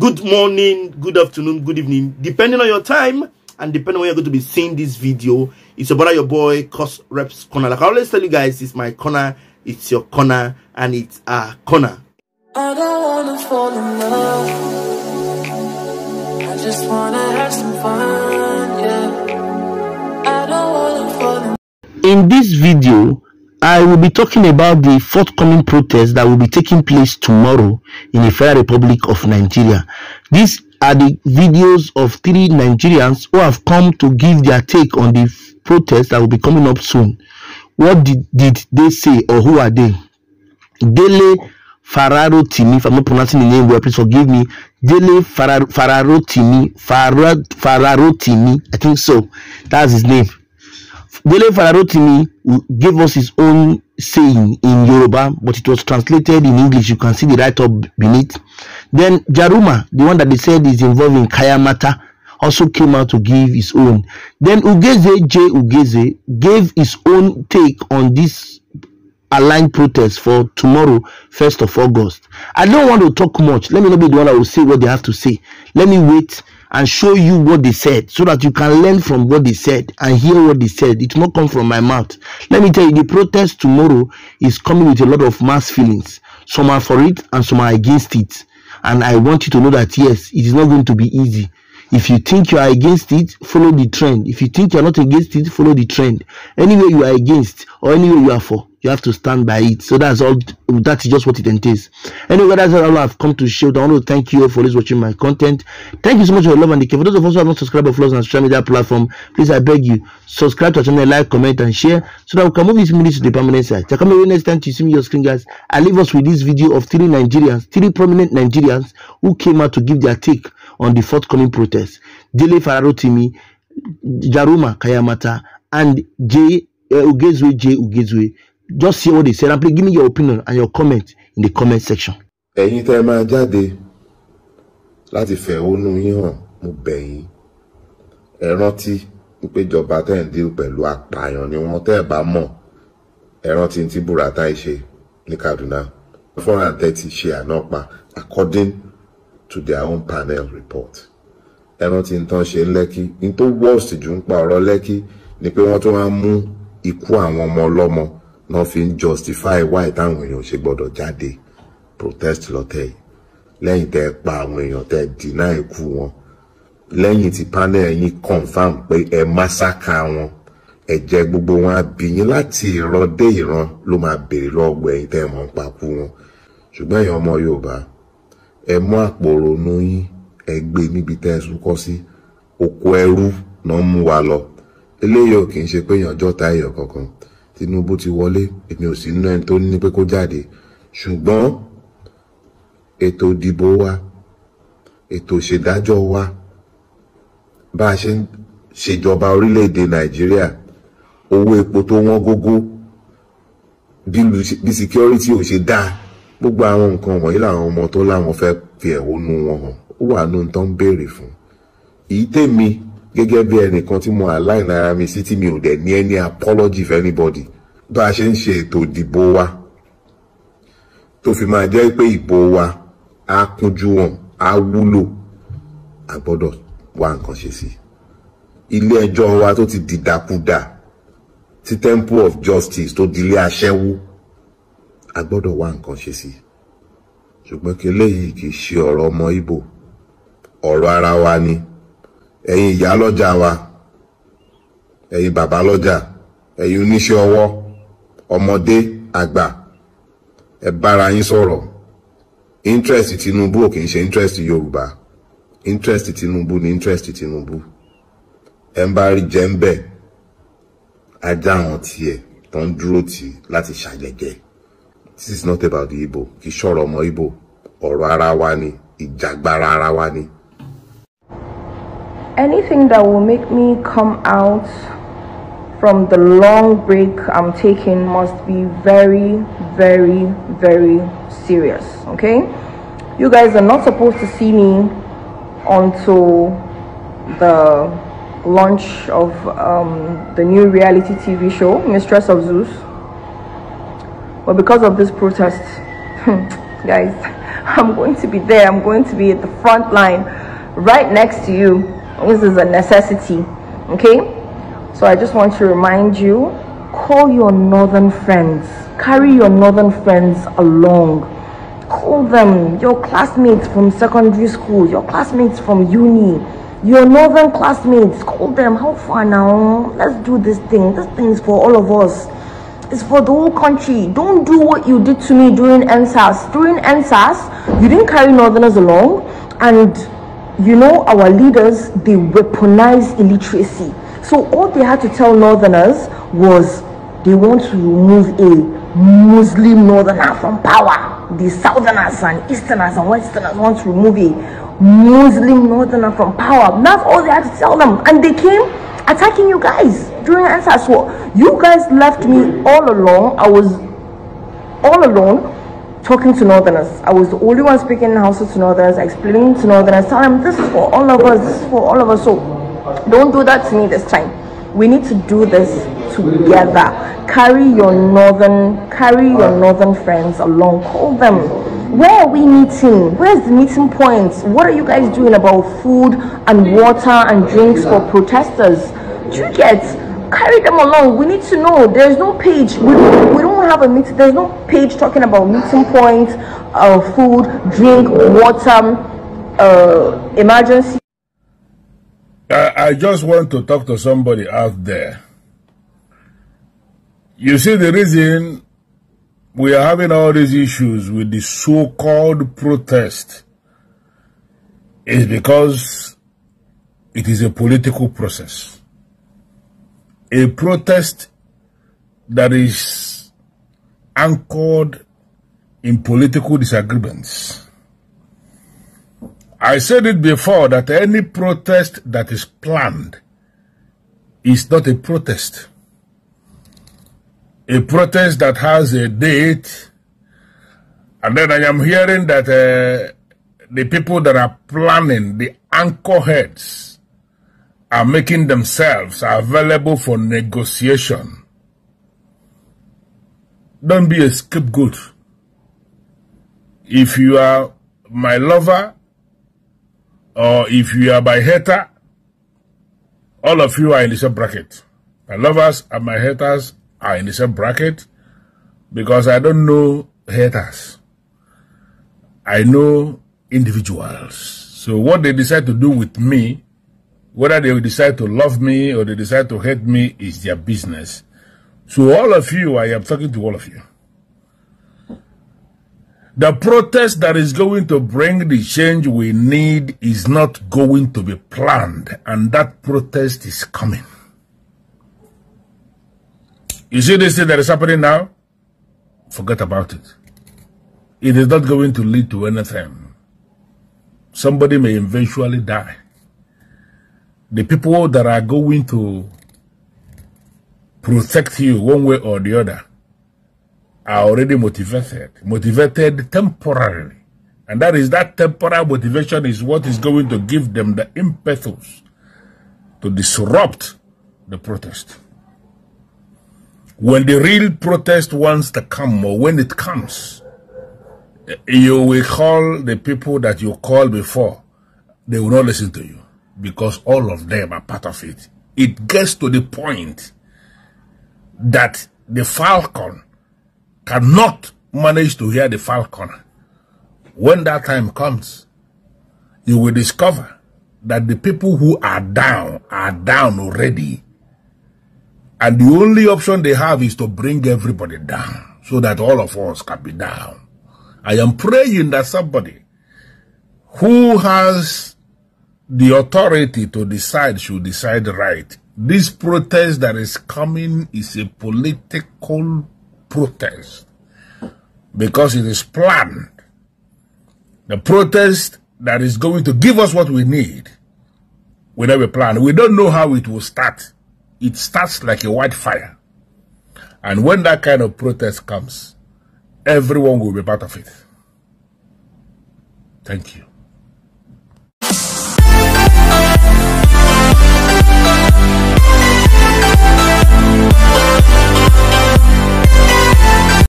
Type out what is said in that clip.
Good morning, good afternoon, good evening, depending on your time and depending on when you're going to be seeing this video. It's about your boy Course Rep's Corner. Like I always tell you guys, it's my corner, it's your corner, and it's our corner. I don't wanna fall in love, I just wanna have some fun, yeah. I don't wanna fall in. In this video, I will be talking about the forthcoming protest that will be taking place tomorrow in the Federal Republic of Nigeria. These are the videos of 3 Nigerians who have come to give their take on the protest that will be coming up soon. What did they say, or who are they? Dele Farotimi, if I'm not pronouncing the name well, please forgive me. Dele Farotimi, I think so. That's his name. Dele Farotimi gave us his own saying in Yoruba, but it was translated in English. You can see the write-up beneath. Then Jaruma, the one that they said is involved in Kayamata, also came out to give his own. Then Ugeze, J. Ugeze, gave his own take on this aligned protest for tomorrow, 1st of August. I don't want to talk much. Let me not be the one that will say what they have to say. Let me wait and show you what they said, so that you can learn from what they said and hear what they said. It will not come from my mouth. Let me tell you, the protest tomorrow is coming with a lot of mass feelings. Some are for it and some are against it. And I want you to know that, yes, it is not going to be easy. If you think you are against it, follow the trend. If you think you are not against it, follow the trend. Anywhere you are against or anywhere you are for, you have to stand by it. So that's all. That's just what it entails. Anyway, that's all I've come to share. I want to thank you all for always watching my content. Thank you so much for your love and the care. For those of us who are not subscribed to us on social media platform, please, I beg you, subscribe to our channel, like, comment, and share, so that we can move this minute to the permanent side. So come away next time to see me your screen, guys. I leave us with this video of 3 Nigerians, 3 prominent Nigerians who came out to give their take on the forthcoming protest. Dele Farotimi, Jaruma Kayamata, and J. Ugezwe. Just see what they said, and please give me your opinion and your comment in the comment section. Ẹ̀yin tẹ́ máa jáde láti fẹ̀hónú yín hàn, mo bẹ̀ yín, ẹ rántí pé ìjọba tẹ́ ń deal pẹ̀lú apààyàn ni wọ́n, tẹ́ bá mọ̀ ẹ rántí tí Buratai ṣe ní Kaduna, 430 ṣe ànápa according to their own panel report. Ẹ rántí tọ́n ṣe Lẹ́kì, in tó worst jù ń pa ọ̀rọ̀ Lẹ́kì ni pé wọ́n tún wá mú ikú àwọn ọmọ ọlọ́mọ. Nothing justify why táwọn èèyàn ṣe gbọ́dọ̀ jáde protest lọ́tẹ̀ yìí, lẹ́yìn tẹ́ pa àwọn èèyàn, tẹ́ deny ikú wọn, lẹ́yìn tí panel yín confirm pé ẹ massacre wọn, ẹ̀jẹ̀ gbogbo wọn á bí yín láti ìran dé ìran ló máa béèrè lọ́gbọ̀ ẹ̀yin tẹ́ mọ̀ pa kú wọn. Ṣùgbọ́n èèyàn ọmọ Yorùbá, ẹ mú àpòrònú yín, ẹ gbé níbi tẹ́ súnkọ́ sí. Oko ẹrú náà mú wa lọ, eléyìí ò kì í ṣe pé èèyàn jọ́ta èèyàn kankan. Tinubu ti wọlé, èmi ò sí nínú ẹni tó ní pé kó jáde, ṣùgbọ́n ètò ìdìbò wa, ètò ìṣèdájọ́ wa, bá a ṣe ń ṣèjọba orílẹ̀-èdè Nàìjíríà, owó epo tó wọ́n gógó, bí security ò ṣe dáa, gbogbo àwọn nǹkan wọ̀nyí làwọn ọmọ tó láwọn fẹ́ fi ẹ̀hónú wọn hàn, ó wà nínú tó ń béèrè fún. Èyí tèmi gẹ́gẹ́ bí ẹnìkan tí mo align ara mi sí, tí mi ò dẹ̀ ní any apology for anybody, bá a ṣe ń ṣe ètò ìdìbò wa tó fi máa jẹ́ pé ìbò wa á kúnjú wọn, á wúlò, a gbọ́dọ̀ wá nǹkan ṣe sí. Ilé ẹjọ́ wa tó ti dìdàkudà, tí Temple of Justice tó dilé aṣẹ́wó, a gbọ́dọ̀ wá nǹkan ṣe sí. Ṣùgbọ́n kí eléyìí kì í ṣe ọ̀rọ̀ ọmọ Ìgbò, ọ̀rọ̀ ara wa ni. Ẹ̀yin ìyá lọ́jà wa, ẹ̀yin bàbá lọ́jà, ẹ̀yin oníṣẹ́ ọwọ́, ọmọdé àgbà, ẹ bára yín sọ̀rọ̀. Interest Tinubu ò kì í ṣe interest Yorùbá. Interest Tinubu ni interest Tinubu. Ẹ ń bá rí jẹ ń bẹ̀, ajá àwọn tiẹ̀ tó ń dúró tì láti ṣàjẹjẹ. This is not about the Igbo, kì í ṣọ̀rọ̀ ọmọ Igbo, ọ̀rọ̀ ara wa ni, ìjàgbara ara wa ni. Anything that will make me come out from the long break I'm taking must be very, very, very serious, okay? You guys are not supposed to see me until the launch of the new reality TV show, Mistress of Zeus. But because of this protest, guys, I'm going to be there. I'm going to be at the front line right next to you. This is a necessity. Okay, so I just want to remind you, call your northern friends, carry your northern friends along. Call them, your classmates from secondary school, your classmates from uni, your northern classmates. Call them. How far now? Let's do this thing. This thing is for all of us. It's for the whole country. Don't do what you did to me during NSAS. During NSAS, you didn't carry northerners along, and you know our leaders, they weaponize illiteracy. So all they had to tell northerners was they want to remove a Muslim northerner from power. The southerners and easterners and westerners want to remove a Muslim northerner from power. That's all they had to tell them, and they came attacking you guys during NSAS. War. You guys left me all alone. I was all alone talking to northerners. I was the only one speaking in houses to northerners, explaining to northerners, telling them this is for all of us. This is for all of us. So don't do that to me this time. We need to do this together. Carry your northern friends along. Call them. Where are we meeting? Where's the meeting point? What are you guys doing about food and water and drinks for protesters? Do you get? Carry them along. We need to know. There's no page. We don't have a meeting. There's no page talking about meeting points, food, drink, water, emergency. I just want to talk to somebody out there. You see, the reason we are having all these issues with the so-called protest is because it is a political process. A protest that is anchored in political disagreements. I said it before that any protest that is planned is not a protest. A protest that has a date, and then I am hearing that the people that are planning, the anchor heads, are making themselves available for negotiation. Don't be a scapegoat. If you are my lover, or if you are my hater, all of you are in the same bracket. My lovers and my haters are in the same bracket, because I don't know haters. I know individuals. So what they decide to do with me, whether they decide to love me or they decide to hate me, is their business. So all of you, I am talking to all of you. The protest that is going to bring the change we need is not going to be planned, and that protest is coming. You see this thing that is happening now? Forget about it. It is not going to lead to anything. Somebody may eventually die. The people that are going to protect you one way or the other are already motivated temporarily, and that temporary motivation is what is going to give them the impetus to disrupt the protest. When the real protest wants to come, or when it comes, you will call the people that you called before. They will not listen to you, because all of them are part of it. It gets to the point that the falcon cannot manage to hear the falcon. When that time comes, you will discover that the people who are down already. And the only option they have is to bring everybody down, so that all of us can be down. I am praying that somebody who has the authority to decide should decide right. This protest that is coming is a political protest, because it is planned. The protest that is going to give us what we need, we never plan. We don't know how it will start. It starts like a wildfire, and when that kind of protest comes, everyone will be part of it. Thank you.